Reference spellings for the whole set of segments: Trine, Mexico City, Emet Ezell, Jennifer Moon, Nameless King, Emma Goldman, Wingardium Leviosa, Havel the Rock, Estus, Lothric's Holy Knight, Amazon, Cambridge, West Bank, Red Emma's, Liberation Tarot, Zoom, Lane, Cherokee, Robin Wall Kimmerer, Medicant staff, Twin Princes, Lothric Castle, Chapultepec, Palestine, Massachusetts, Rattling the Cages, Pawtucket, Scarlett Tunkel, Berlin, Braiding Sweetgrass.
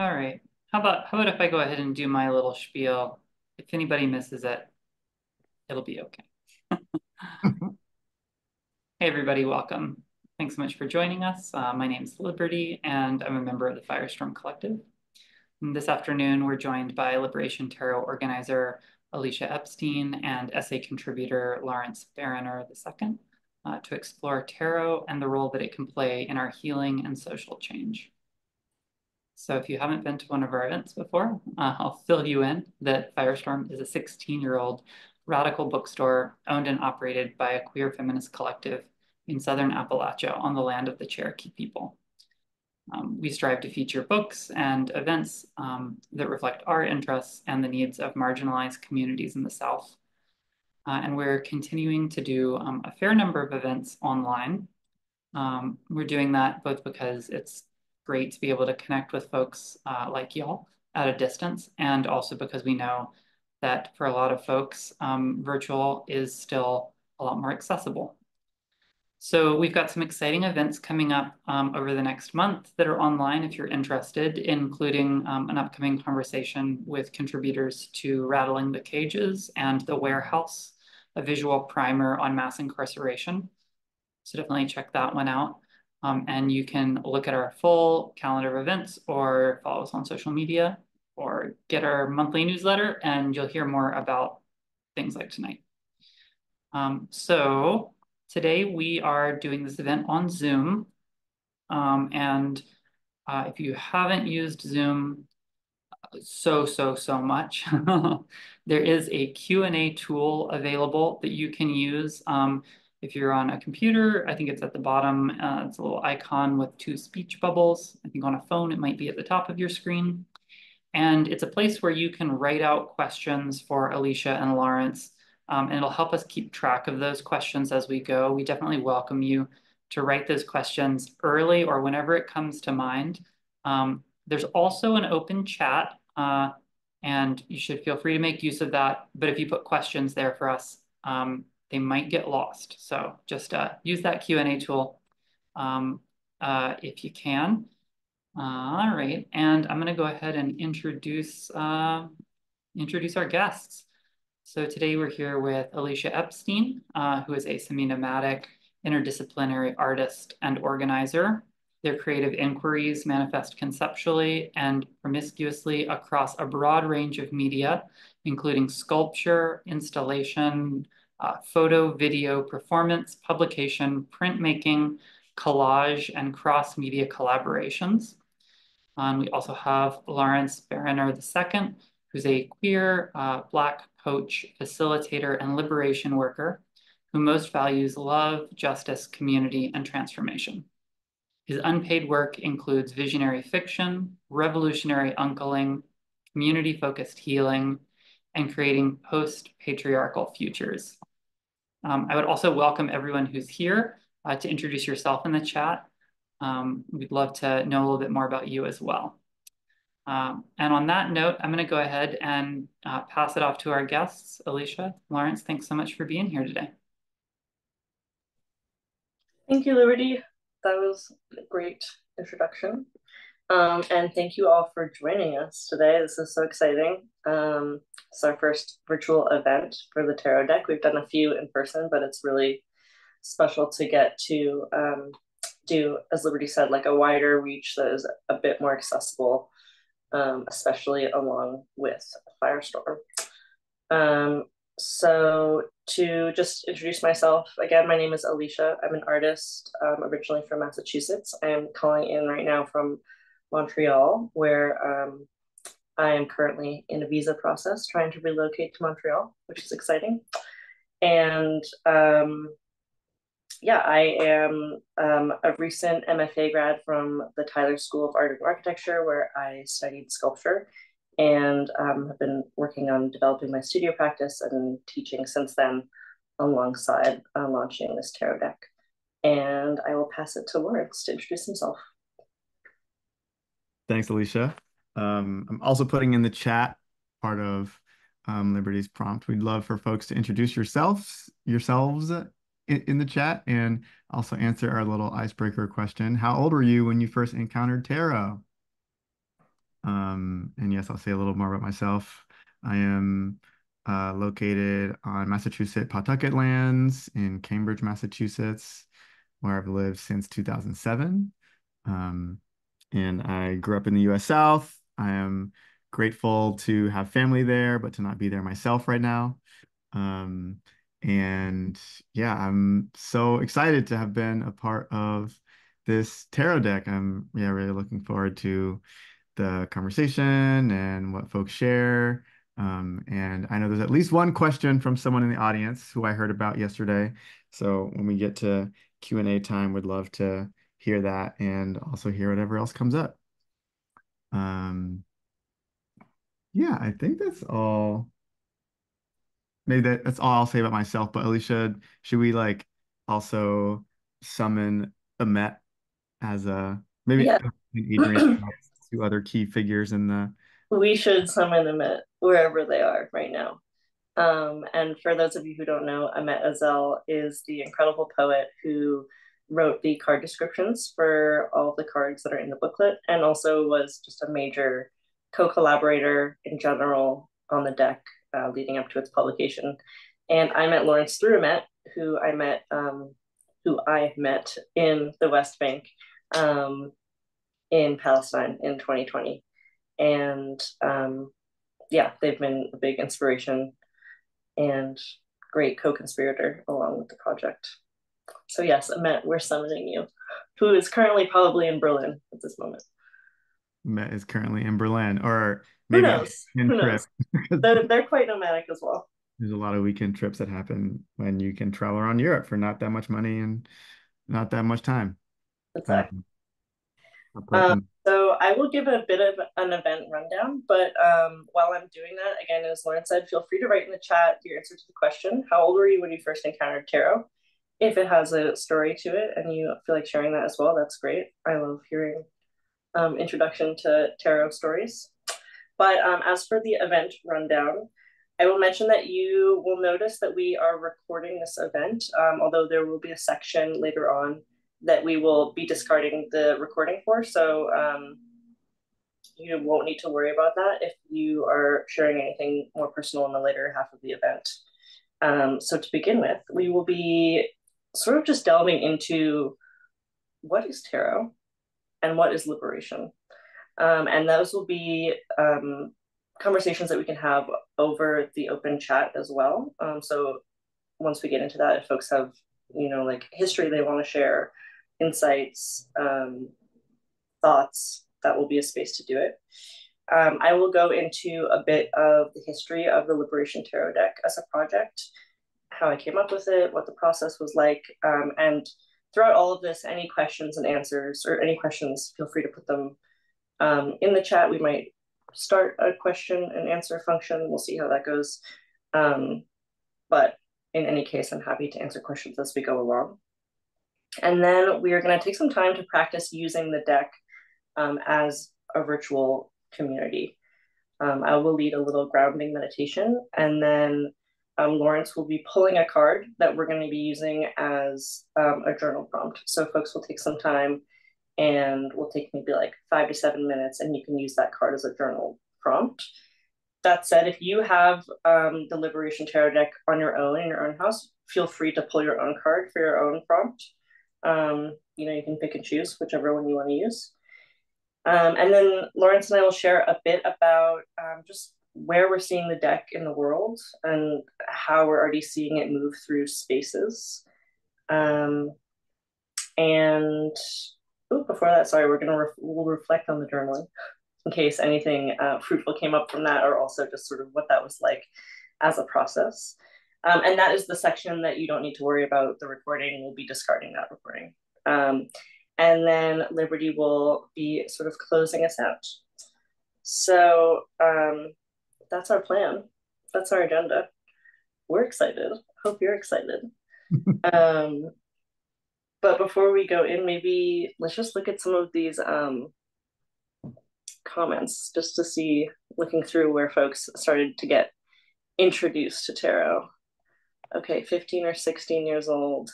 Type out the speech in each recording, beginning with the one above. All right. How about if I go ahead and do my little spiel? If anybody misses it, it'll be okay. Hey, everybody, welcome. Thanks so much for joining us. My name is Liberty, and I'm a member of the Firestorm Collective. And this afternoon, we're joined by Liberation Tarot organizer Elicia Epstein and essay contributor Lawrence Barriner II to explore tarot and the role that it can play in our healing and social change. So if you haven't been to one of our events before, I'll fill you in that Firestorm is a 16-year-old radical bookstore owned and operated by a queer feminist collective in Southern Appalachia on the land of the Cherokee people. We strive to feature books and events that reflect our interests and the needs of marginalized communities in the South. And we're continuing to do a fair number of events online. We're doing that both because it's great to be able to connect with folks like y'all at a distance, and also because we know that for a lot of folks, virtual is still a lot more accessible. So we've got some exciting events coming up over the next month that are online if you're interested, including an upcoming conversation with contributors to Rattling the Cages and The Warehouse, a visual primer on mass incarceration. So definitely check that one out. And you can look at our full calendar of events or follow us on social media or get our monthly newsletter, and you'll hear more about things like tonight. So today we are doing this event on Zoom. If you haven't used Zoom so much, there is a Q&A tool available that you can use. If you're on a computer, I think it's at the bottom. It's a little icon with two speech bubbles. I think on a phone, it might be at the top of your screen. And it's a place where you can write out questions for Elicia and Lawrence, and it'll help us keep track of those questions as we go. We definitely welcome you to write those questions early or whenever it comes to mind. There's also an open chat, and you should feel free to make use of that. But if you put questions there for us, they might get lost. So just use that Q&A tool if you can. All right, and I'm gonna go ahead and introduce our guests. So today we're here with Elicia Epstein, who is a semiomatic interdisciplinary artist and organizer. Their creative inquiries manifest conceptually and promiscuously across a broad range of media, including sculpture, installation, photo, video, performance, publication, printmaking, collage, and cross-media collaborations. We also have Lawrence Barriner II, who's a queer Black coach, facilitator, and liberation worker who most values love, justice, community, and transformation. His unpaid work includes visionary fiction, revolutionary uncling, community-focused healing, and creating post-patriarchal futures. I would also welcome everyone who's here to introduce yourself in the chat. We'd love to know a little bit more about you as well. And on that note, I'm going to go ahead and pass it off to our guests. Elicia, Lawrence, thanks so much for being here today. Thank you, Liberty. That was a great introduction. And thank you all for joining us today. This is so exciting. It's our first virtual event for the tarot deck. We've done a few in person, but it's really special to get to do, as Liberty said, like a wider reach that is a bit more accessible, especially along with Firestorm. So to just introduce myself, again, my name is Elicia. I'm an artist originally from Massachusetts. I am calling in right now from Montreal, where I am currently in a visa process trying to relocate to Montreal, which is exciting. And yeah, I am a recent MFA grad from the Tyler School of Art and Architecture, where I studied sculpture and have been working on developing my studio practice and teaching since then, alongside launching this tarot deck. And I will pass it to Lawrence to introduce himself. Thanks, Elicia. I'm also putting in the chat part of Liberty's prompt. We'd love for folks to introduce yourselves in the chat, and also answer our little icebreaker question. How old were you when you first encountered tarot? And yes, I'll say a little more about myself. I am located on Massachusetts Pawtucket lands in Cambridge, Massachusetts, where I've lived since 2007. And I grew up in the US South. I am grateful to have family there, but to not be there myself right now. And yeah, I'm so excited to have been a part of this tarot deck. I'm really looking forward to the conversation and what folks share. And I know there's at least one question from someone in the audience who I heard about yesterday. So when we get to Q&A time, we'd love to hear that and also hear whatever else comes up. Yeah, I think that's all. Maybe that's all I'll say about myself, but Elicia, should we like also summon Emet as a, maybe Adrienne, two other key figures in the... We should summon Emet wherever they are right now. And for those of you who don't know, Emet Ezell is the incredible poet who wrote the card descriptions for all the cards that are in the booklet, and also was just a major co-collaborator in general on the deck leading up to its publication. And I met Lawrence through Emet, who I met who I met in the West Bank in Palestine in 2020. And yeah, they've been a big inspiration and great co-conspirator along with the project. So yes, Emet, we're summoning you, who is currently probably in Berlin at this moment. Emet is currently in Berlin, or maybe who knows? They're quite nomadic as well. There's a lot of weekend trips that happen when you can travel around Europe for not that much money and not that much time. Exactly. So I will give a bit of an event rundown, but while I'm doing that, again, as Lauren said, feel free to write in the chat your answer to the question. How old were you when you first encountered tarot? If it has a story to it and you feel like sharing that as well, that's great. I love hearing introduction to tarot stories. But as for the event rundown, I will mention that you will notice that we are recording this event, although there will be a section later on that we will be discarding the recording for. So you won't need to worry about that if you are sharing anything more personal in the later half of the event. So to begin with, we will be sort of just delving into what is tarot and what is liberation. And those will be conversations that we can have over the open chat as well. So once we get into that, if folks have, you know, like history they want to share, insights, thoughts, that will be a space to do it. I will go into a bit of the history of the Liberation Tarot deck as a project, how I came up with it, what the process was like, and throughout all of this, any questions and answers, or any questions, feel free to put them in the chat. We might start a question and answer function. We'll see how that goes. But in any case, I'm happy to answer questions as we go along. And then we are going to take some time to practice using the deck as a virtual community. I will lead a little grounding meditation, and then Lawrence will be pulling a card that we're going to be using as a journal prompt. So folks will take some time, and we'll take maybe like 5 to 7 minutes, and you can use that card as a journal prompt. That said, if you have the Liberation Tarot deck on your own in your own house, feel free to pull your own card for your own prompt. You know, you can pick and choose whichever one you want to use. And then Lawrence and I will share a bit about just where we're seeing the deck in the world and how we're already seeing it move through spaces. And before that, sorry, we'll reflect on the journaling in case anything fruitful came up from that, or also just sort of what that was like as a process. And that is the section that you don't need to worry about the recording. We'll be discarding that recording. And then Liberty will be sort of closing us out. So that's our plan. That's our agenda. We're excited. Hope you're excited. But before we go in, maybe let's just look at some of these comments, just to see, looking through where folks started to get introduced to tarot. Okay, 15 or 16 years old.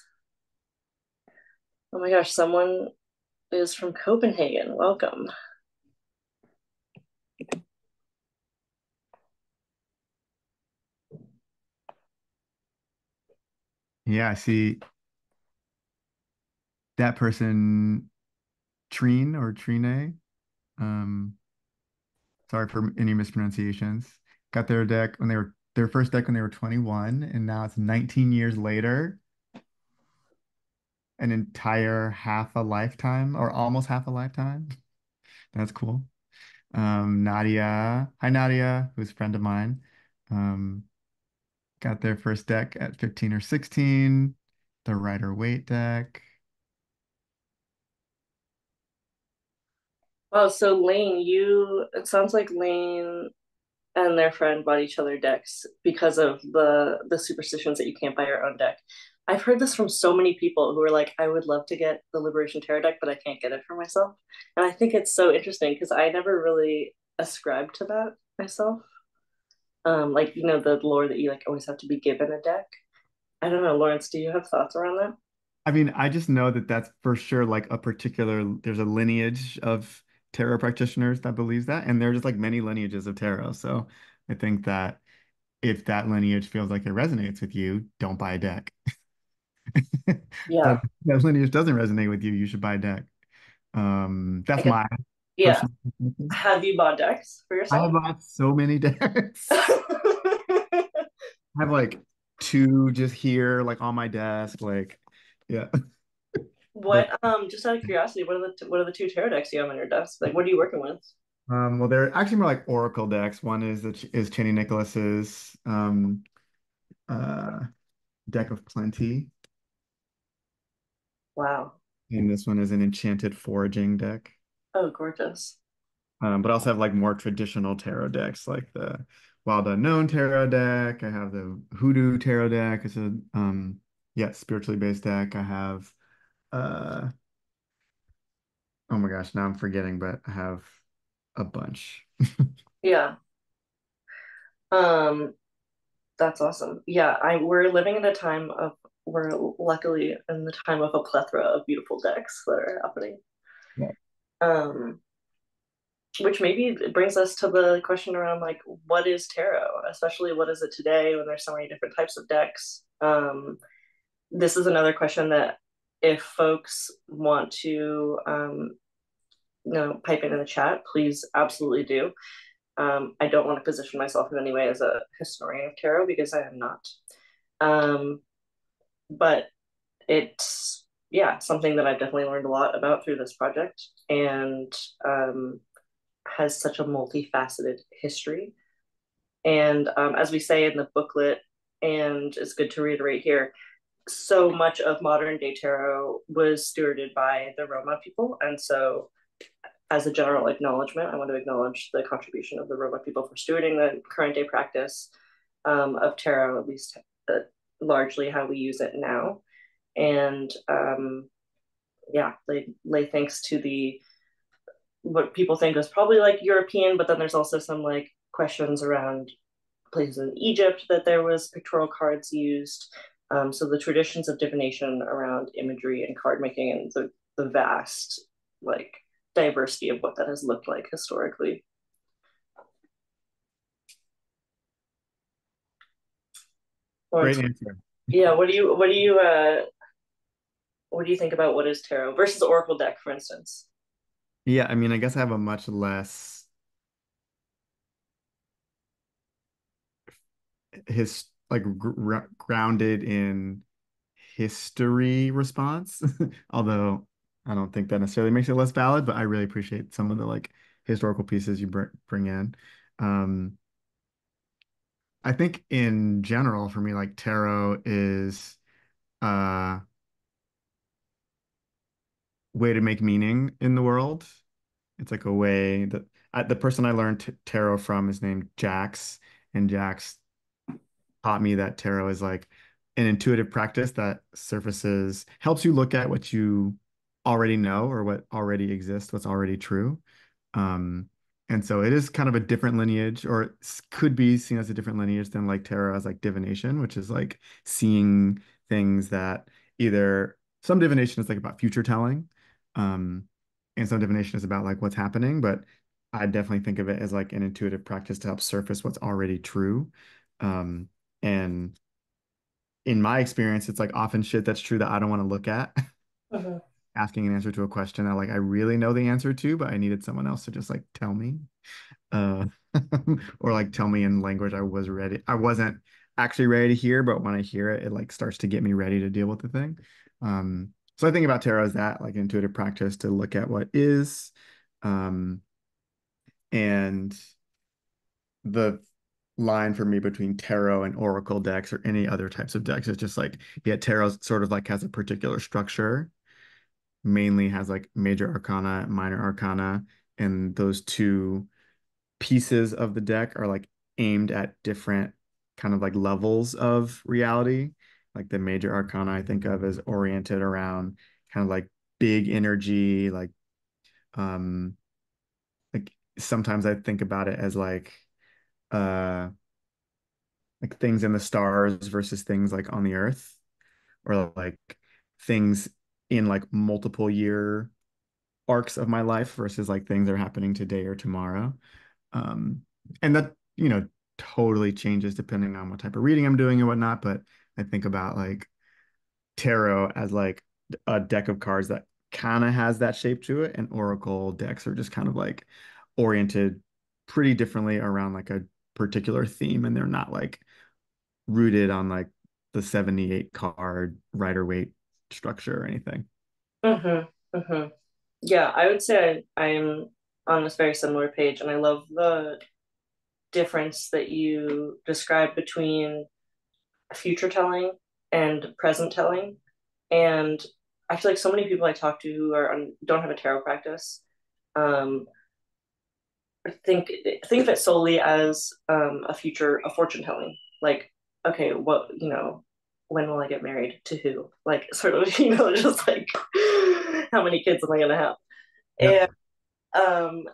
Oh my gosh, someone is from Copenhagen. Welcome. Yeah, see, that person, Trine or Trine, sorry for any mispronunciations, got their deck when they were, their first deck when they were 21, and now it's 19 years later, an entire half a lifetime or almost half a lifetime. That's cool. Nadia, hi Nadia, who's a friend of mine, got their first deck at 15 or 16, the Rider-Waite deck. Wow, so Lane, it sounds like Lane and their friend bought each other decks because of the superstitions that you can't buy your own deck. I've heard this from so many people who are like, I would love to get the Liberation Tarot deck, but I can't get it for myself. And I think it's so interesting because I never really ascribed to that myself. Like, you know, the lore that you like always have to be given a deck. I don't know, Lawrence, do you have thoughts around that? I mean, I just know that that's for sure like a particular, there's a lineage of tarot practitioners that believes that. And there are just like many lineages of tarot. So I think that if that lineage feels like it resonates with you, don't buy a deck. Yeah, that lineage doesn't resonate with you, you should buy a deck. That's my personal. Have you bought decks for yourself? I've bought so many decks. I have like two just here, like on my desk, like yeah. What just out of curiosity, what are the two tarot decks you have on your desk? Like, what are you working with? Well, they're actually more like oracle decks. One is Chaney Nicholas's Deck of Plenty. Wow. And this one is an enchanted foraging deck. Oh, gorgeous. But I also have like more traditional tarot decks, like the Wild Unknown tarot deck. I have the Hoodoo tarot deck. It's a spiritually based deck. I have oh my gosh, now I'm forgetting, but I have a bunch. Yeah. That's awesome. Yeah, we're living in a time of we're luckily in the time of a plethora of beautiful decks that are happening. Yeah. Which maybe brings us to the question around like, what is tarot? Especially what is it today when there's so many different types of decks? This is another question that if folks want to pipe in the chat, please absolutely do. I don't want to position myself in any way as a historian of tarot because I am not. But it's, yeah, something that I've definitely learned a lot about through this project and has such a multifaceted history. And as we say in the booklet, and it's good to reiterate here, so much of modern day tarot was stewarded by the Roma people. And so as a general acknowledgement, I want to acknowledge the contribution of the Roma people for stewarding the current day practice of tarot, at least largely how we use it now. And they lay thanks to what people think is probably like European, but then there's also some like questions around places in Egypt that there was pictorial cards used. So the traditions of divination around imagery and card making and the vast like diversity of what that has looked like historically. Great answer. Yeah, what do you think about what is tarot versus oracle deck, for instance? Yeah, I mean, I guess I have a much less grounded in history response, although I don't think that necessarily makes it less valid, but I really appreciate some of the like historical pieces you bring in. I think in general for me, like tarot is a way to make meaning in the world. It's like a way that the person I learned tarot from is named Jax, and Jax taught me that tarot is like an intuitive practice that helps you look at what you already know or what already exists, what's already true. And so it is kind of a different lineage, or it could be seen as a different lineage than like tarot as like divination, which is like seeing things that either some divination is like about future telling, and some divination is about like what's happening. But I definitely think of it as like an intuitive practice to help surface what's already true. And in my experience, it's like often shit that's true that I don't want to look at. Uh-huh. Asking an answer to a question that like I really know the answer to, but I needed someone else to just like tell me, or like tell me in language I wasn't actually ready to hear, but when I hear it, it like starts to get me ready to deal with the thing. So I think about tarot as that, like intuitive practice to look at what is, and the line for me between tarot and oracle decks or any other types of decks is just like, yeah, tarot sort of like has a particular structure, mainly has like major arcana, minor arcana, and those two pieces of the deck are like aimed at different kind of like levels of reality. Like the major arcana I think of as oriented around kind of like big energy, like sometimes I think about it as like things in the stars versus things like on the earth, or like things in like multiple year arcs of my life versus like things that are happening today or tomorrow. And that, you know, totally changes depending on what type of reading I'm doing and whatnot, but I think about like tarot as like a deck of cards that kind of has that shape to it, and oracle decks are just kind of like oriented pretty differently around like a particular theme, and they're not like rooted on like the 78 card Rider-Waite structure or anything. Mm-hmm, mm-hmm. Yeah, I would say I'm on this very similar page, and I love the difference that you described between future telling and present telling. And I feel like so many people I talk to who are don't have a tarot practice think of it solely as a fortune telling, like, okay, what, you know, when will I get married to who, like, sort of, you know, just like how many kids am I gonna have? Yeah. And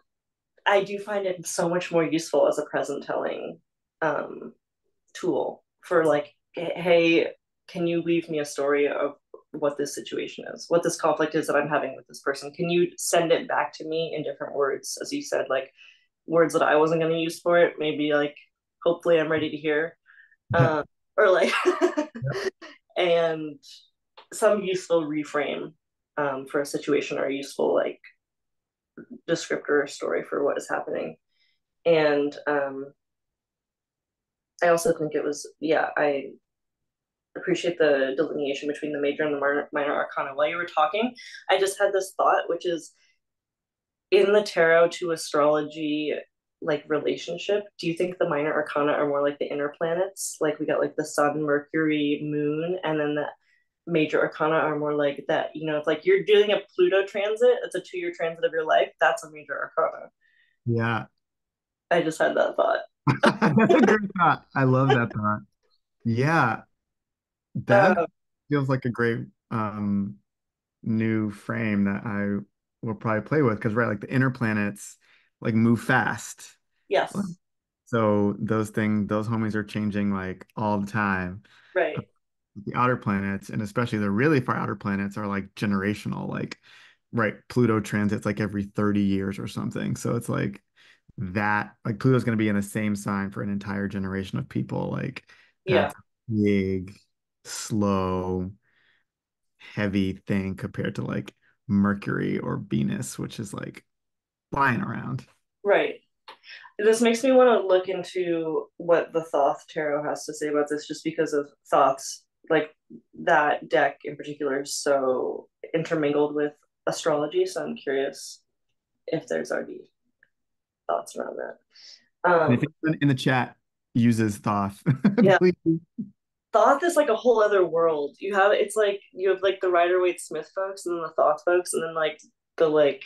I do find it so much more useful as a present telling tool for like, hey, can you weave me a story of what this situation is, what this conflict is that I'm having with this person? Can you send it back to me in different words, as you said, like words that I wasn't going to use for it? Maybe like, hopefully I'm ready to hear, or like, and some useful reframe for a situation, or a useful like descriptor or story for what is happening. And I also think it was, yeah, I appreciate the delineation between the major and the minor arcana. While you were talking, I just had this thought, which is, in the tarot to astrology, like, relationship, do you think the minor arcana are more like the inner planets? Like, we got like the sun, Mercury, moon, and then the major arcana are more like that, you know, it's like you're doing a Pluto transit, it's a 2-year transit of your life, that's a major arcana. Yeah. I just had that thought. That's a great thought. I love that thought. Yeah, that feels like a great new frame that I will probably play with, because right, like the inner planets like move fast. Yes. So those homies are changing like all the time. Right. The outer planets, and especially the really far outer planets, are like generational, like, right, Pluto transits like every 30 years or something, so it's like that, like Pluto's going to be in the same sign for an entire generation of people, like, yeah, big, slow, heavy thing compared to like Mercury or Venus, which is like flying around. Right. This makes me want to look into what the Thoth tarot has to say about this, just because of Thoth's, like, that deck in particular is so intermingled with astrology, so I'm curious if there's already thoughts around that. I think in the chat uses Thoth. Yeah. Thoth is like a whole other world. You have like the Rider-Waite Smith folks, and then the Thoth folks, and then like the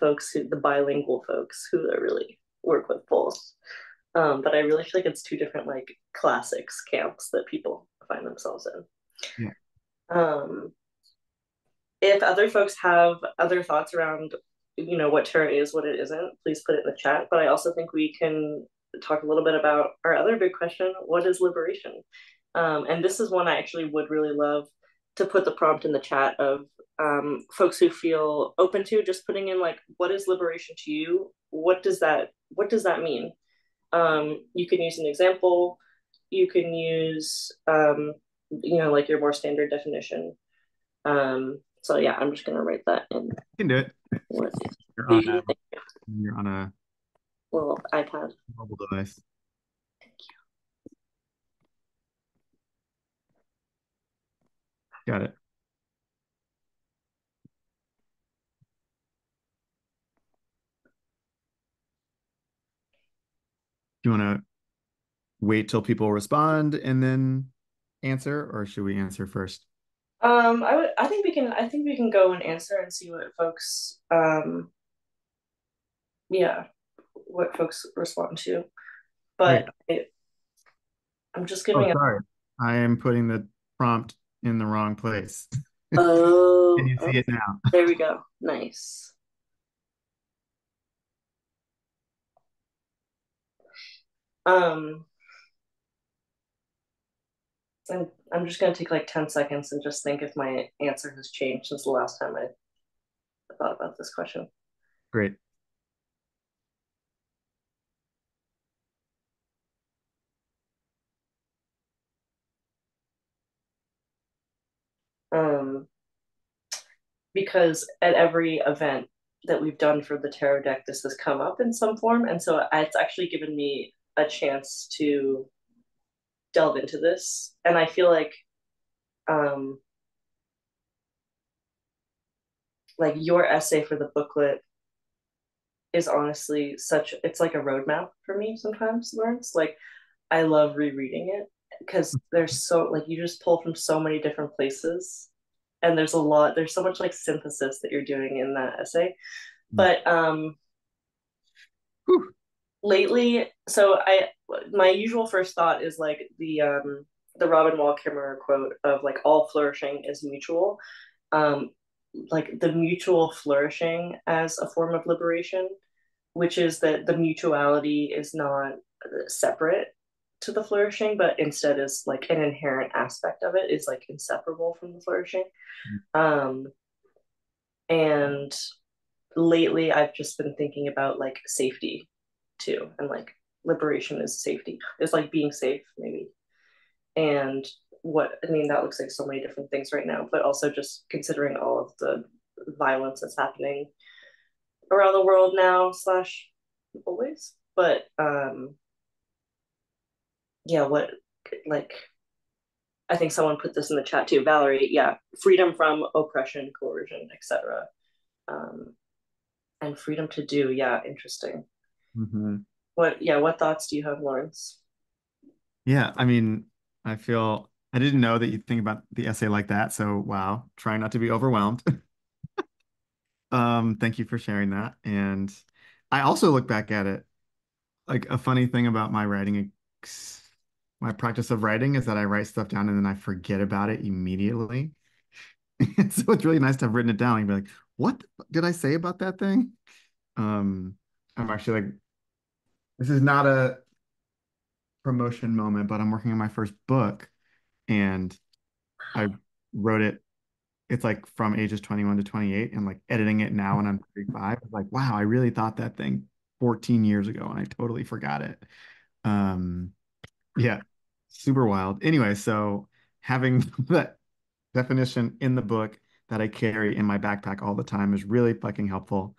folks who, the bilingual folks who really work with both. But I really feel like it's two different like classics camps that people find themselves in. Yeah. If other folks have other thoughts around, you know, what tarot is, what it isn't, please put it in the chat. But I also think we can talk a little bit about our other big question, what is liberation? And this is one I actually would really love to put the prompt in the chat of folks who feel open to just putting in like, what is liberation to you? What does that mean? You can use an example. You can use you know, like your more standard definition. So yeah, I'm just gonna write that in. You can do it. You're on a little iPad. Mobile device. Thank you. Got it. Do you want to wait till people respond and then answer, or should we answer first? I think we can go and answer and see what folks what folks respond to. But I'm just giving it. Sorry. I am putting the prompt in the wrong place. Oh, can you see it now? There we go. Nice. I'm just gonna take like 10 seconds and just think if my answer has changed since the last time I thought about this question. Great. Because at every event that we've done for the tarot deck, this has come up in some form, and so it's actually given me a chance to delve into this. And I feel like your essay for the booklet is honestly such, it's like a roadmap for me sometimes, Lawrence. Like, I love rereading it because there's so, like, you just pull from so many different places, and there's so much like synthesis that you're doing in that essay. But whew. Lately, so my usual first thought is like the Robin Wall Kimmerer quote of like, all flourishing is mutual, like the mutual flourishing as a form of liberation, which is that the mutuality is not separate to the flourishing, but instead is like an inherent aspect of it, is like inseparable from the flourishing. And lately I've just been thinking about like safety too, and like liberation is safety. It's like being safe, maybe. And what I mean, that looks like so many different things right now, but also just considering all of the violence that's happening around the world now / always. But yeah, what, like, I think someone put this in the chat too, Valerie. Yeah, freedom from oppression, coercion, etc., and freedom to do. Yeah, interesting. Mm-hmm. What thoughts do you have, Lawrence? Yeah, I mean, I feel, I didn't know that you'd think about the essay like that, so wow, try not to be overwhelmed. Thank you for sharing that. And I also look back at it, like, a funny thing about my writing, my practice of writing, is that I write stuff down and then I forget about it immediately. And so it's really nice to have written it down and be like, what did I say about that thing? I'm actually like, this is not a promotion moment, but I'm working on my first book, and I wrote it. It's like from ages 21 to 28, and like editing it now when I'm 35. I'm like, wow, I really thought that thing 14 years ago, and I totally forgot it. Yeah, super wild. Anyway, so having that definition in the book that I carry in my backpack all the time is really fucking helpful.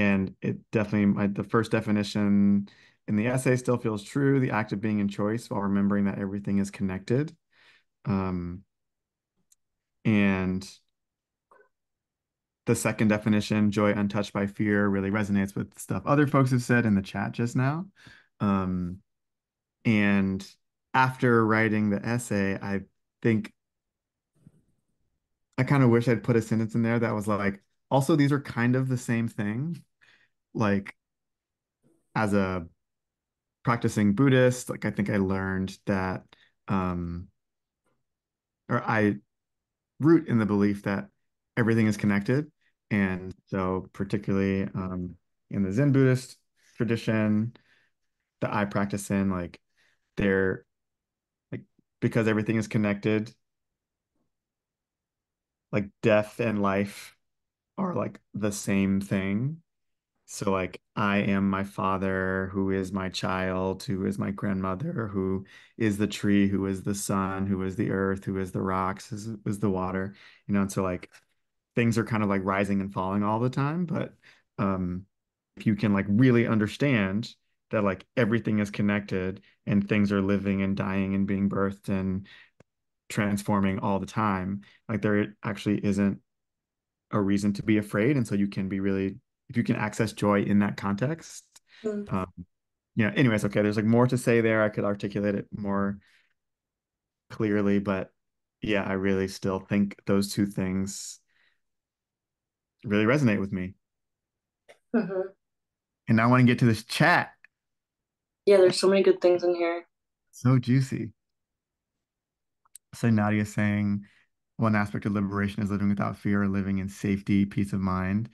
And it definitely, the first definition in the essay still feels true, the act of being in choice while remembering that everything is connected. And the second definition, joy untouched by fear, really resonates with stuff other folks have said in the chat just now. And after writing the essay, I think I kind of wish I'd put a sentence in there that was like, also, these are kind of the same thing. Like, as a practicing Buddhist, like, I think I learned that, or I root in the belief that everything is connected. And so particularly in the Zen Buddhist tradition that I practice in, like, they're like, because everything is connected, like death and life are like the same thing. So like, I am my father, who is my child, who is my grandmother, who is the tree, who is the sun, who is the earth, who is the rocks, who is the water, you know? And so like, things are kind of like rising and falling all the time. But if you can like really understand that like everything is connected and things are living and dying and being birthed and transforming all the time, like there actually isn't a reason to be afraid. And so you can be really, if you can access joy in that context, you know, anyways, okay, there's like more to say there. I could articulate it more clearly, but yeah, I really still think those two things really resonate with me. And now I want to get to this chat. Yeah, there's so many good things in here. So juicy. So Nadia's saying, one aspect of liberation is living without fear, living in safety, peace of mind.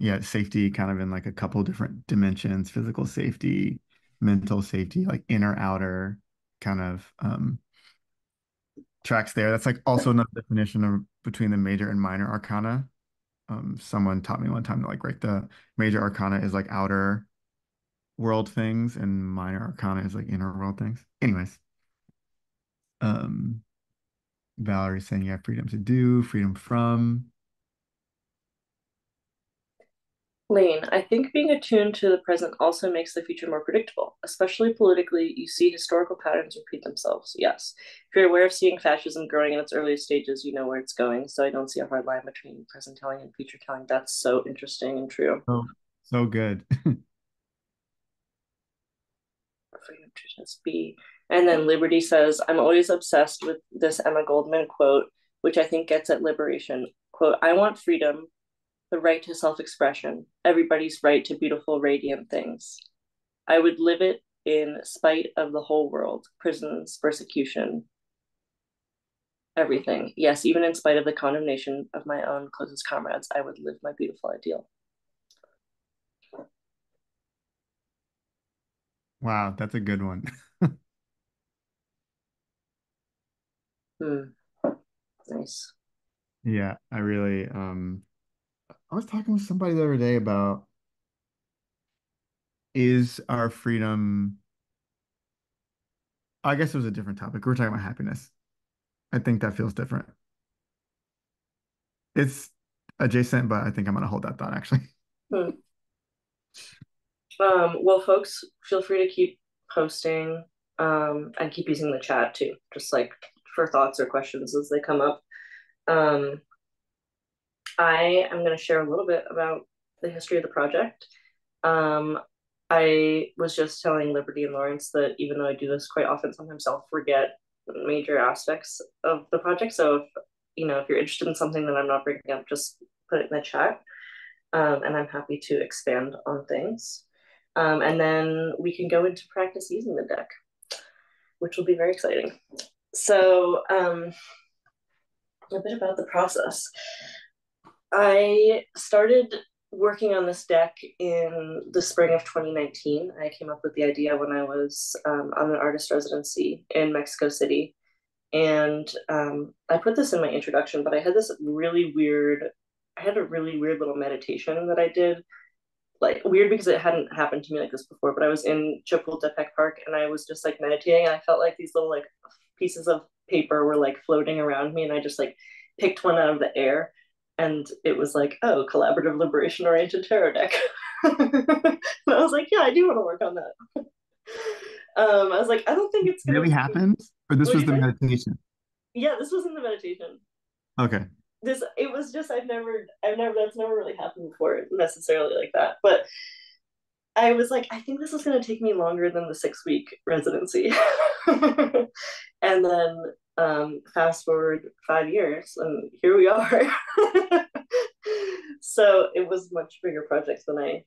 Yeah, safety kind of in like a couple different dimensions: physical safety, mental safety, like inner outer kind of tracks there. That's like also another definition of between the major and minor arcana. Someone taught me one time to like write the major arcana is like outer world things and minor arcana is like inner world things. Anyways, Valerie's saying, yeah, freedom to do, freedom from. Lane, I think being attuned to the present also makes the future more predictable, especially politically. You see historical patterns repeat themselves. Yes. If you're aware of seeing fascism growing in its earliest stages, you know where it's going. So I don't see a hard line between present telling and future telling. That's so interesting and true. Oh, so good. Freedom to just be. And then Liberty says, I'm always obsessed with this Emma Goldman quote, which I think gets at liberation. Quote, I want freedom, the right to self-expression, everybody's right to beautiful, radiant things. I would live it in spite of the whole world, prisons, persecution, everything. Yes, even in spite of the condemnation of my own closest comrades, I would live my beautiful ideal. Wow, that's a good one. Nice. Yeah, I really... I was talking with somebody the other day about, is our freedom, I guess it was a different topic. We're talking about happiness. I think that feels different. It's adjacent, but I think I'm going to hold that thought actually. Well, folks, feel free to keep posting and keep using the chat too, just like for thoughts or questions as they come up. I am going to share a little bit about the history of the project. I was just telling Liberty and Lawrence that even though I do this quite often, sometimes I'll forget major aspects of the project. So, if you're interested in something that I'm not bringing up, just put it in the chat, and I'm happy to expand on things. And then we can go into practice using the deck, which will be very exciting. So a bit about the process. I started working on this deck in the spring of 2019. I came up with the idea when I was on an artist residency in Mexico City. And I put this in my introduction, but I had this really weird, I had a really weird little meditation that I did. Like weird because it hadn't happened to me like this before, but I was in Chapultepec Park and I was just like meditating. And I felt like these little like pieces of paper were like floating around me. And I just like picked one out of the air. And it was like, oh, collaborative liberation-oriented tarot deck. And I was like, yeah, I do want to work on that. I was like, I don't think it's going to really happen. Or this was the meditation? Yeah, this wasn't the meditation. Okay. It was just, that's never really happened before necessarily like that. But I was like, I think this is going to take me longer than the 6-week residency. And then fast forward 5 years and here we are. So it was a much bigger project than I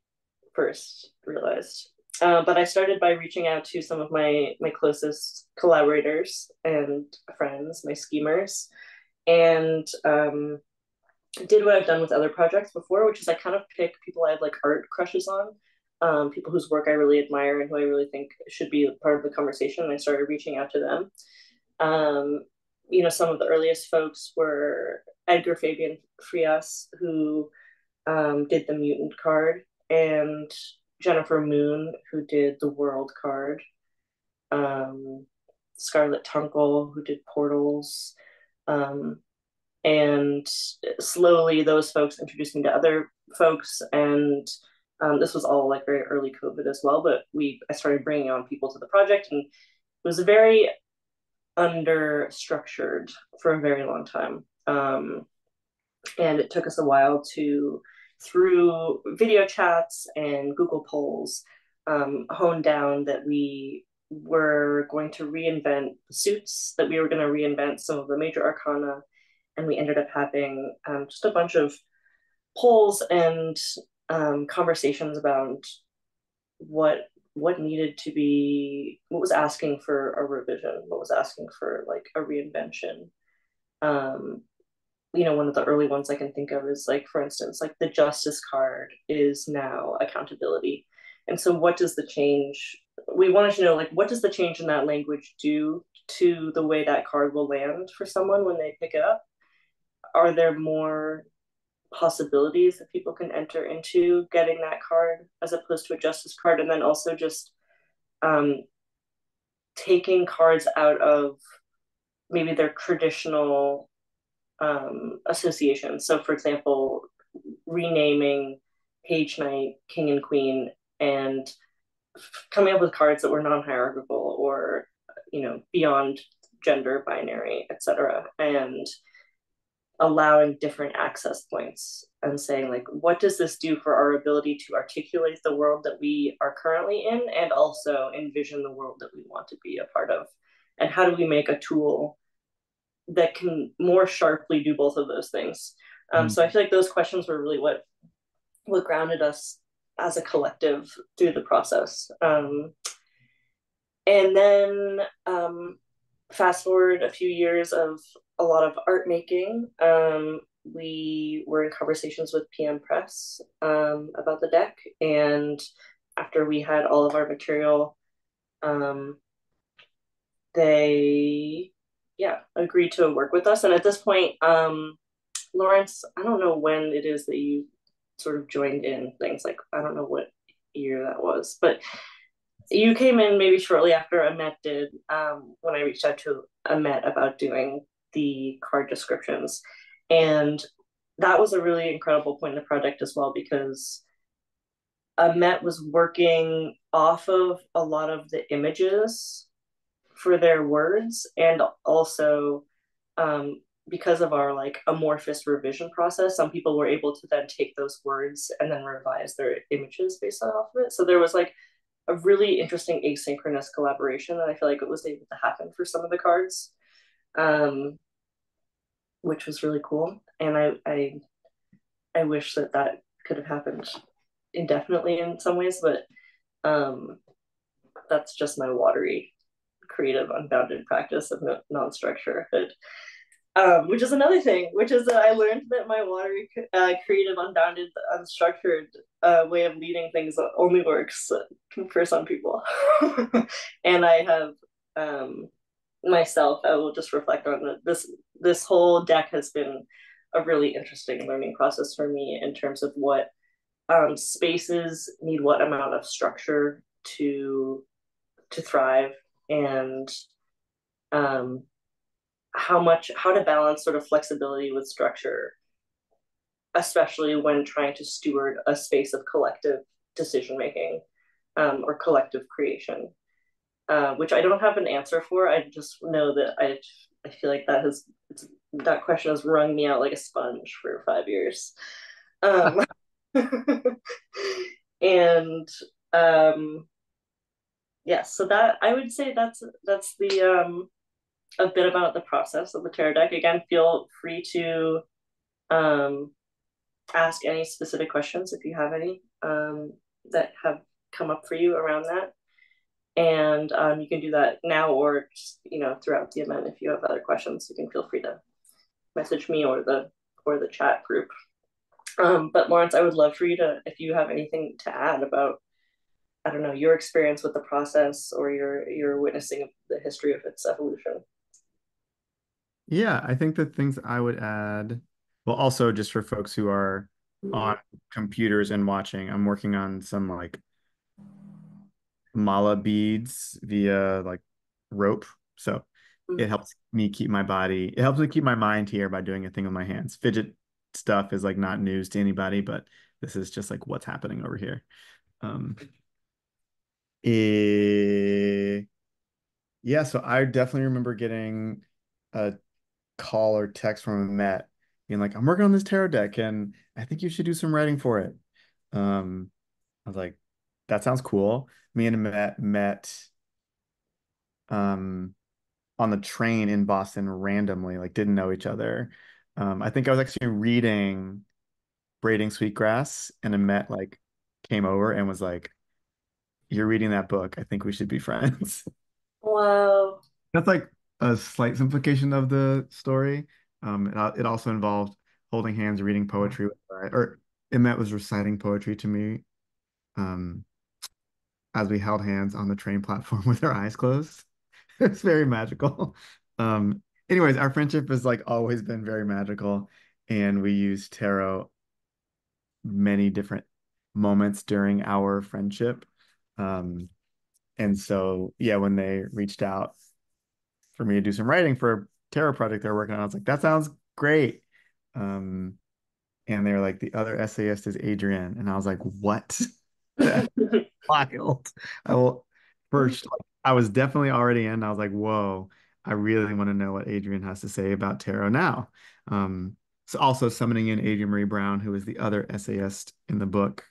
first realized. But I started by reaching out to some of my closest collaborators and friends, my schemers, and did what I've done with other projects before, which is I kind of pick people I have like art crushes on, people whose work I really admire and who I really think should be a part of the conversation. And I started reaching out to them. Some of the earliest folks were Edgar Fabian Frias, who did the mutant card and Jennifer Moon, who did the World card, Scarlett Tunkel, who did Portals, and slowly those folks introduced me to other folks, and this was all like very early COVID as well, but I started bringing on people to the project, and it was very under-structured for a very long time. And it took us a while to, through video chats and Google polls, hone down that we were going to reinvent suits, that we were going to reinvent some of the major arcana, and we ended up having just a bunch of polls and conversations about what needed to be, what was asking for a revision, what was asking for like a reinvention. You know, one of the early ones I can think of is like, for instance, like the justice card is now accountability. And so what does the change, we wanted to know, like, what does the change in that language do to the way that card will land for someone when they pick it up? Are there more possibilities that people can enter into getting that card as opposed to a justice card? And then also just taking cards out of maybe their traditional associations. So for example, renaming Page Knight, King and Queen, and coming up with cards that were non-hierarchical or, you know, beyond gender, binary, etc., and allowing different access points and saying, like, what does this do for our ability to articulate the world that we are currently in and also envision the world that we want to be a part of? And how do we make a tool that can more sharply do both of those things? So I feel like those questions were really what grounded us as a collective through the process. And then fast forward a few years of a lot of art making. We were in conversations with PM Press about the deck. And after we had all of our material, they agreed to work with us. And at this point, Lawrence, I don't know when it is that you sort of joined in things, like, I don't know what year that was, but you came in maybe shortly after Emet did, when I reached out to Emet about doing the card descriptions. And that was a really incredible point in the project as well, because Emet was working off of a lot of the images for their words, and also because of our like amorphous revision process, some people were able to then take those words and then revise their images based off of it. So there was like a really interesting asynchronous collaboration that I feel like it was able to happen for some of the cards, which was really cool. And I wish that that could have happened indefinitely in some ways, but that's just my watery, creative, unbounded practice of non-structure. Which is another thing, which is that I learned that my watery, creative, unbounded, unstructured way of leading things only works for some people. And I have, myself, I will just reflect on that. This whole deck has been a really interesting learning process for me in terms of what spaces need what amount of structure to thrive, and how to balance sort of flexibility with structure, especially when trying to steward a space of collective decision-making or collective creation, which I don't have an answer for. I just know that I feel like that question has wrung me out like a sponge for 5 years. And so that, I would say that's the, a bit about the process of the tarot deck. Again, feel free to ask any specific questions if you have any that have come up for you around that. And you can do that now, or just, you know, throughout the event, if you have other questions, you can feel free to message me or the chat group. But Lawrence, I would love for you to, if you have anything to add about, I don't know, your experience with the process or your witnessing of the history of its evolution. Yeah, I think the things I would add, well, also just for folks who are on computers and watching. I'm working on some like mala beads via like rope. So it helps me keep my body. It helps me keep my mind here by doing a thing with my hands. Fidget stuff is like not news to anybody, but this is just like what's happening over here. Yeah, so I definitely remember getting a call or text from Emet being like, I'm working on this tarot deck and I think you should do some writing for it. I was like, that sounds cool. Me and Emet met on the train in Boston randomly, like didn't know each other. I think I was actually reading Braiding Sweetgrass and Emet like came over and was like, you're reading that book. I think we should be friends. Wow. That's like a slight simplification of the story. It also involved holding hands, reading poetry, or Emet was reciting poetry to me as we held hands on the train platform with our eyes closed. It's very magical. Anyways, our friendship has like always been very magical, and we use tarot many different moments during our friendship. And so, yeah, when they reached out for me to do some writing for a tarot project they're working on, I was like, that sounds great. And they were like, the other essayist is Adrienne. And I was like, what? That's wild. I was definitely already in. I was like, whoa, I really want to know what Adrienne has to say about tarot now. So also summoning in Adrienne Maree Brown, who is the other essayist in the book.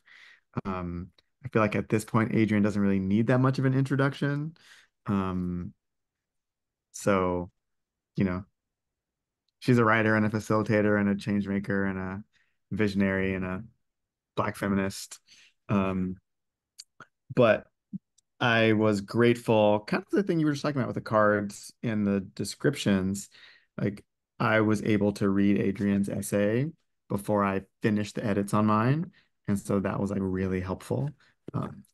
I feel like at this point, Adrienne doesn't really need that much of an introduction. So, you know, she's a writer and a facilitator and a change maker and a visionary and a Black feminist. But I was grateful, kind of the thing you were just talking about with the cards and the descriptions. Like, I was able to read Adrienne's essay before I finished the edits on mine. And so that was like really helpful.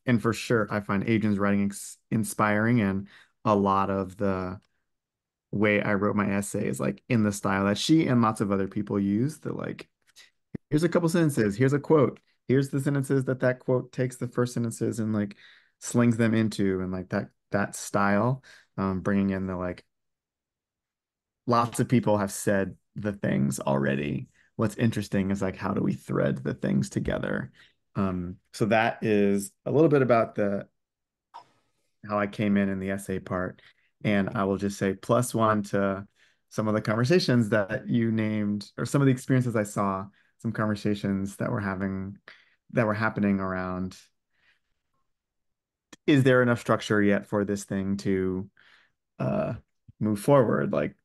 And for sure, I find Adrienne's writing inspiring, and a lot of the way I wrote my essay is like in the style that she and lots of other people use. The like, here's a couple sentences, here's a quote, here's the sentences that quote takes the first sentences and like slings them into, and like that style, bringing in the like, lots of people have said the things already. What's interesting is like, how do we thread the things together? So that is a little bit about how I came in the essay part. And I will just say plus one to some of the conversations that you named, or some of the experiences I saw, some conversations that were happening around, is there enough structure yet for this thing to move forward? Like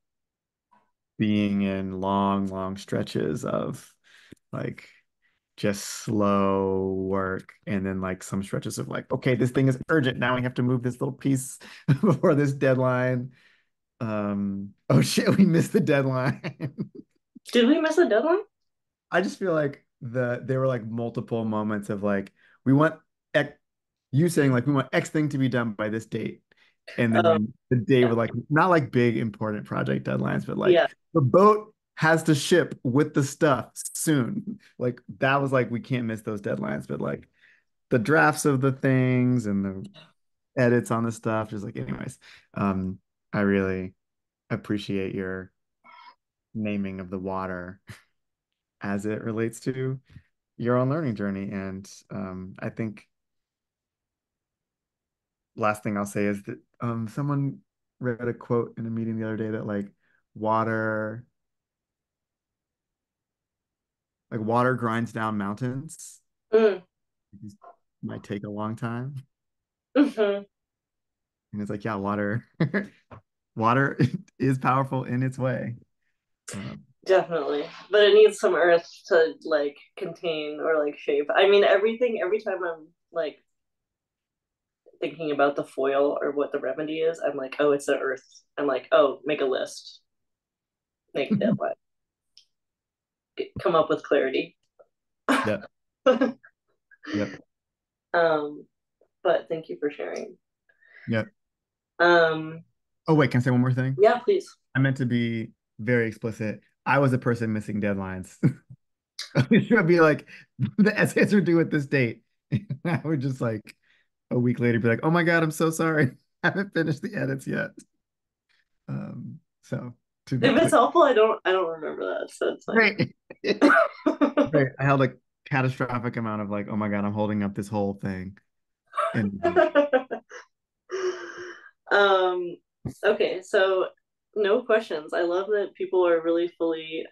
being in long, long stretches of like just slow work, and then like some stretches of like, okay, this thing is urgent. Now we have to move this little piece before this deadline. Oh shit, we missed the deadline. Did we miss the deadline? I just feel like there were like multiple moments of like, we want X, you saying like, we want X thing to be done by this date. And then the day with like, not like big important project deadlines, but like the boat has to ship with the stuff soon. Like that was like, we can't miss those deadlines, but like the drafts of the things and the edits on the stuff, just like, anyways, I really appreciate your naming of the water as it relates to your own learning journey. And I think last thing I'll say is that someone read a quote in a meeting the other day that water grinds down mountains. It might take a long time. And it's like, yeah, water is powerful in its way. Definitely, but it needs some earth to like contain or like shape. I mean, every time I'm like thinking about the foil or what the remedy is, I'm like, oh, it's the earth. I'm like, oh, make a list. Make that one. Come up with clarity. Yeah. Yep. But thank you for sharing. Yeah. Oh, wait, can I say one more thing? Yeah, please. I meant to be very explicit. I was a person missing deadlines. It would be like, the essays are due at this date. And I would just like a week later be like, oh my God, I'm so sorry. I haven't finished the edits yet. So if it's helpful, I don't remember that. So it's like... Right. Right. I held a catastrophic amount of like, oh my God, I'm holding up this whole thing. And... Okay, so no questions. I love that people are really fully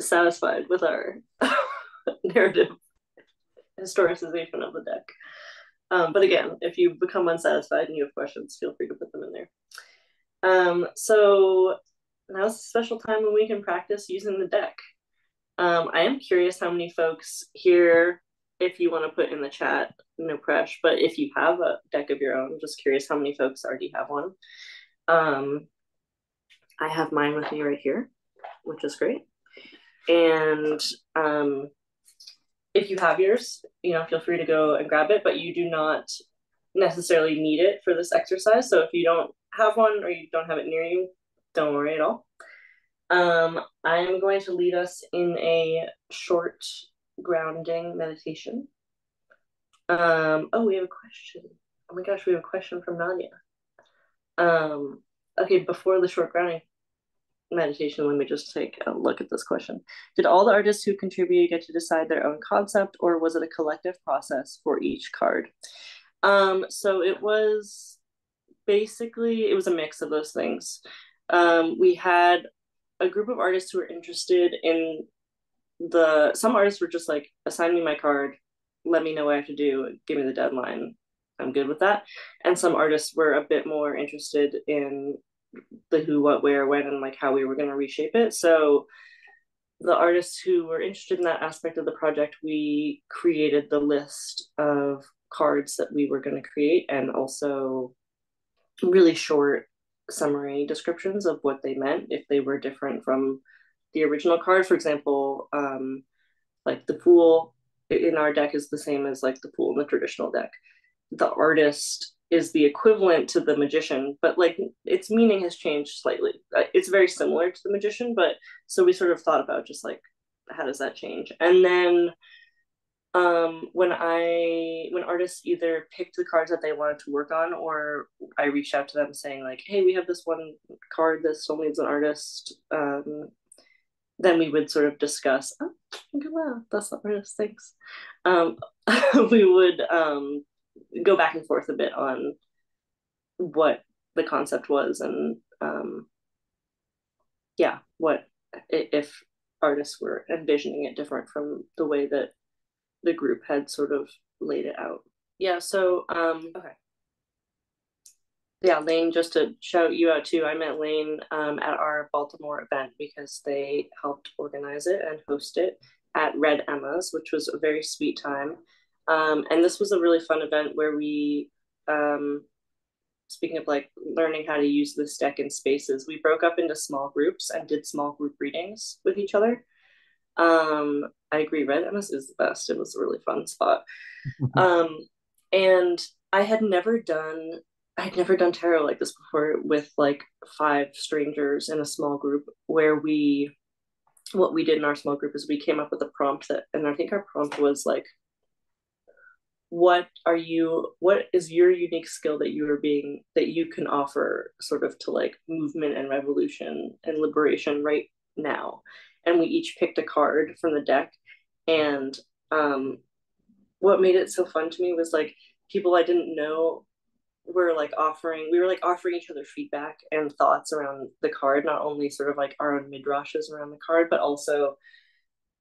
satisfied with our narrative historicization of the deck. But again, if you become unsatisfied and you have questions, feel free to put them in there. So now's a special time when we can practice using the deck. I am curious how many folks here, if you want to put in the chat, no pressure, but if you have a deck of your own, I'm just curious how many folks already have one. I have mine with me right here, which is great. And if you have yours, you know, feel free to go and grab it, but you do not necessarily need it for this exercise. So if you don't have one or you don't have it near you, don't worry at all. I'm going to lead us in a short grounding meditation. Oh, we have a question. Oh my gosh, we have a question from Nadia. Okay, before the short grounding meditation, let me just take a look at this question. Did all the artists who contributed get to decide their own concept, or was it a collective process for each card? So it was basically, it was a mix of those things. We had a group of artists who were interested in the, some artists were just like, assign me my card, let me know what I have to do, give me the deadline, I'm good with that. And some artists were a bit more interested in the who, what, where, when, and like how we were going to reshape it. So the artists who were interested in that aspect of the project, we created the list of cards that we were going to create, and also really short summary descriptions of what they meant if they were different from the original card. For example, like the pool in our deck is the same as like the pool in the traditional deck. The artist is the equivalent to the magician, but like its meaning has changed slightly. It's very similar to the magician, but so we sort of thought about just like, how does that change? And then when artists either picked the cards that they wanted to work on, or I reached out to them saying like, hey, we have this one card that still needs an artist, then we would sort of discuss, oh, wow, that's the artist, thanks. We would go back and forth a bit on what the concept was, and yeah, what if artists were envisioning it different from the way that the group had sort of laid it out. Yeah, so okay, yeah, Lane, just to shout you out too, I met Lane at our Baltimore event because they helped organize it and host it at Red Emma's, which was a very sweet time. And this was a really fun event where we, speaking of like learning how to use this deck in spaces, we broke up into small groups and did small group readings with each other. I agree, Red Emma's is the best. It was a really fun spot. And I'd never done tarot like this before, with like 5 strangers in a small group, where we, what we did in our small group is we came up with a prompt that, and I think our prompt was like, what is your unique skill that you are being, that you can offer sort of to like movement and revolution and liberation right now? And we each picked a card from the deck. And what made it so fun to me was like, people I didn't know were like offering, we were like offering each other feedback and thoughts around the card, not only sort of like our own midrashes around the card, but also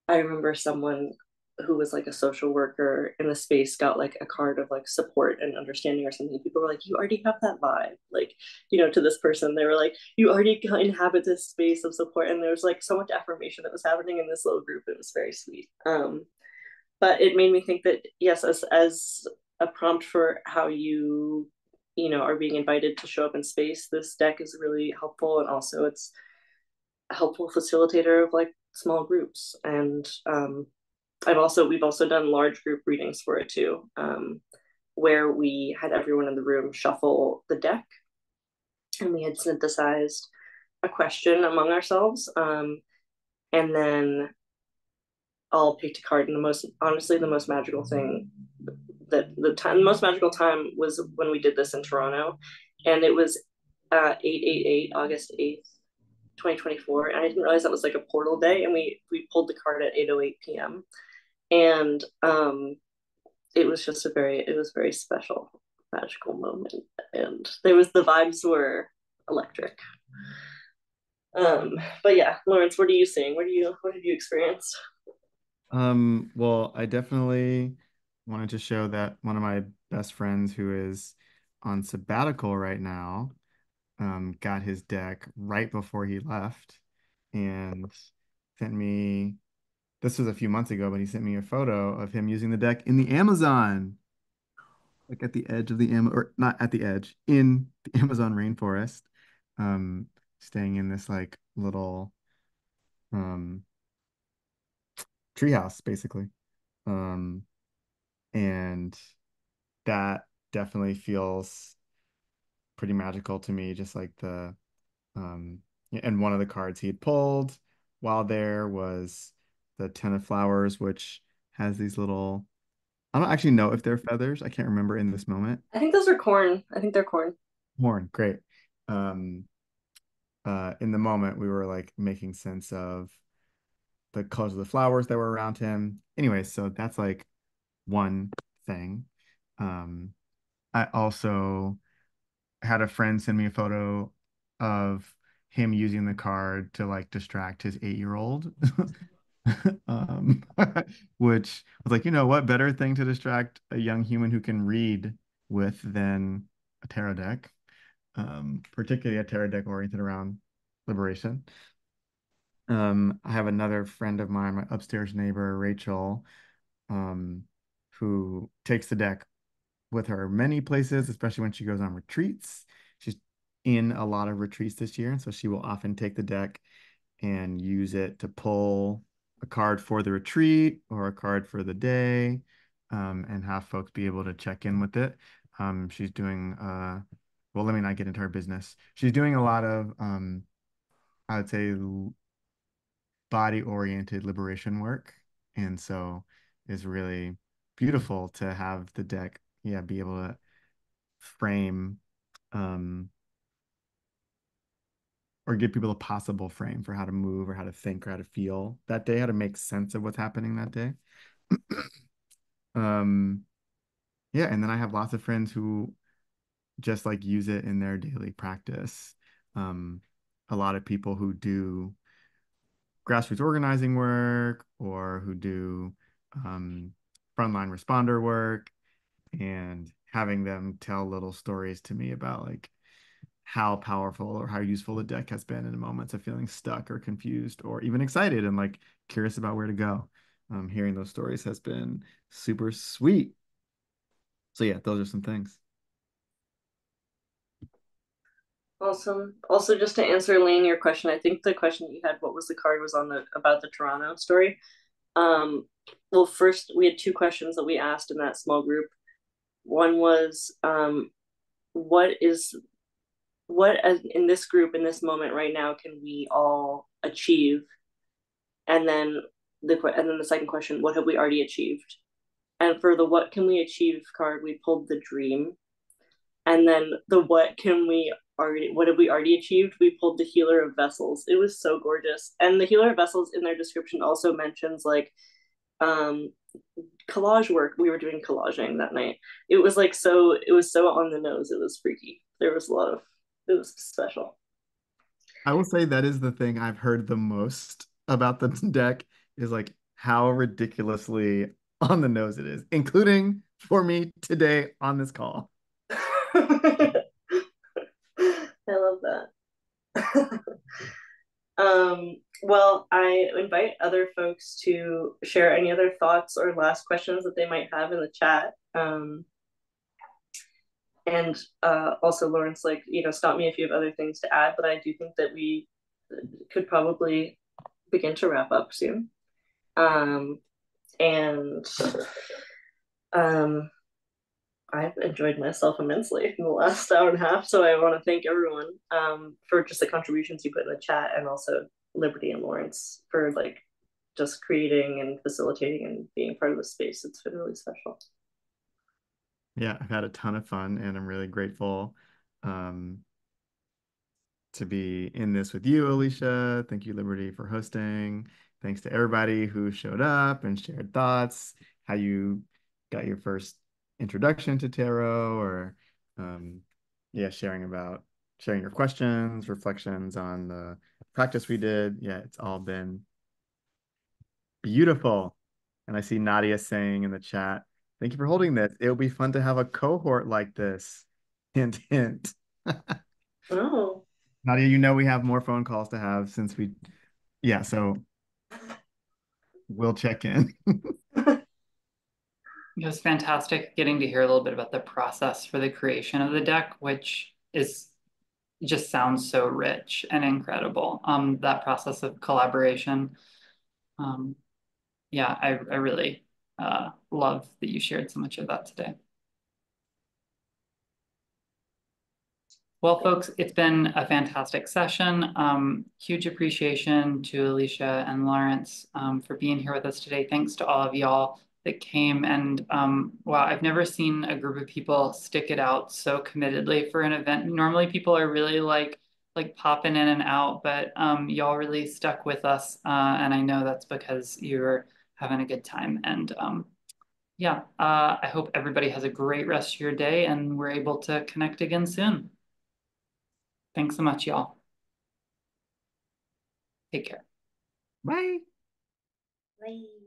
I remember someone who was like a social worker in the space got like a card of like support and understanding or something. People were like, you already have that vibe. Like, you know, to this person, they were like, you already inhabit this space of support. And there was like so much affirmation that was happening in this little group. It was very sweet. But it made me think that, yes, as a prompt for how you know, are being invited to show up in space, this deck is really helpful. And also it's a helpful facilitator of like small groups. And, we've also done large group readings for it too, where we had everyone in the room shuffle the deck, and we had synthesized a question among ourselves, and then all picked a card, and the most, honestly, the most magical thing, that the most magical time was when we did this in Toronto, and it was 888, August 8th, 2024. And I didn't realize that was like a portal day, and we pulled the card at 8:08 p.m. and it was just very special, magical moment, and there was, the vibes were electric. But yeah, Lawrence, what are you seeing? What have you experienced? Well, I definitely wanted to show that one of my best friends, who is on sabbatical right now, got his deck right before he left and sent me, this was a few months ago, but he sent me a photo of him using the deck in the Amazon, like at the edge of the Amazon, or not at the edge, in the Amazon rainforest, staying in this like little treehouse, basically. And that definitely feels pretty magical to me, just like the and one of the cards he had pulled while there was the 10 of flowers, which has these little, I don't actually know if they're feathers, I can't remember in this moment. I think those are corn. I think they're corn. Great. In the moment we were like making sense of the colors of the flowers that were around him anyway, so that's like one thing. I also had a friend send me a photo of him using the card to like distract his 8-year-old, which was like, you know what better thing to distract a young human who can read with than a tarot deck, particularly a tarot deck oriented around liberation. I have another friend of mine, my upstairs neighbor Rachel, who takes the deck with her many places, especially when she goes on retreats. She's in a lot of retreats this year, and so she will often take the deck and use it to pull a card for the retreat or a card for the day, and have folks be able to check in with it. She's doing, well, let me not get into her business. She's doing a lot of, I would say, body-oriented liberation work, and so it's really beautiful to have the deck be able to frame, or give people a possible frame for how to move or how to think or how to feel that day, how to make sense of what's happening that day. And then I have lots of friends who just like use it in their daily practice. A lot of people who do grassroots organizing work, or who do frontline responder work, and having them tell little stories to me about like how powerful or how useful the deck has been in moments of feeling stuck or confused or even excited and like curious about where to go. Hearing those stories has been super sweet. So yeah, those are some things. Awesome. Also, just to answer, Lane, your question, I think the question you had, what was the card, was on the, about the Toronto story. Well, first we had two questions that we asked in that small group. One was, what in this group, in this moment right now, can we all achieve? And then the second question, what have we already achieved? And for the what can we achieve card, we pulled the dream. And then the what have we already achieved, we pulled the healer of vessels. It was so gorgeous. And the healer of vessels in their description also mentions like, collage work. We were doing collaging that night. It was like, so it was so on the nose, it was freaky. There was a lot of, it was special. I will say that is the thing I've heard the most about the deck, is like how ridiculously on the nose it is, including for me today on this call. I love that. Well, I invite other folks to share any other thoughts or last questions that they might have in the chat. And also, Lawrence, like, stop me if you have other things to add, but I do think that we could probably begin to wrap up soon. I've enjoyed myself immensely in the last hour and a half, so I want to thank everyone for just the contributions you put in the chat, and also Liberty and Lawrence for like just creating and facilitating and being part of the space. It's been really special. Yeah, I've had a ton of fun, and I'm really grateful to be in this with you, Elicia. Thank you, Liberty, for hosting. Thanks to everybody who showed up and shared thoughts, how you got your first introduction to tarot, or yeah, sharing your questions, reflections on the practice we did. Yeah, it's all been beautiful. And I see Nadia saying in the chat, thank you for holding this. It'll be fun to have a cohort like this. Hint, hint. Oh. Nadia, you know we have more phone calls to have since we, yeah, so we'll check in. It was fantastic getting to hear a little bit about the process for the creation of the deck, which is just sounds so rich and incredible. That process of collaboration. Yeah, I really love that you shared so much of that today. Well, folks, it's been a fantastic session. Huge appreciation to Elicia and Lawrence for being here with us today. Thanks to all of y'all that came, and wow, I've never seen a group of people stick it out so committedly for an event. Normally people are really like popping in and out, but y'all really stuck with us. And I know that's because you're having a good time. And yeah, I hope everybody has a great rest of your day and we're able to connect again soon. Thanks so much, y'all. Take care. Bye. Bye.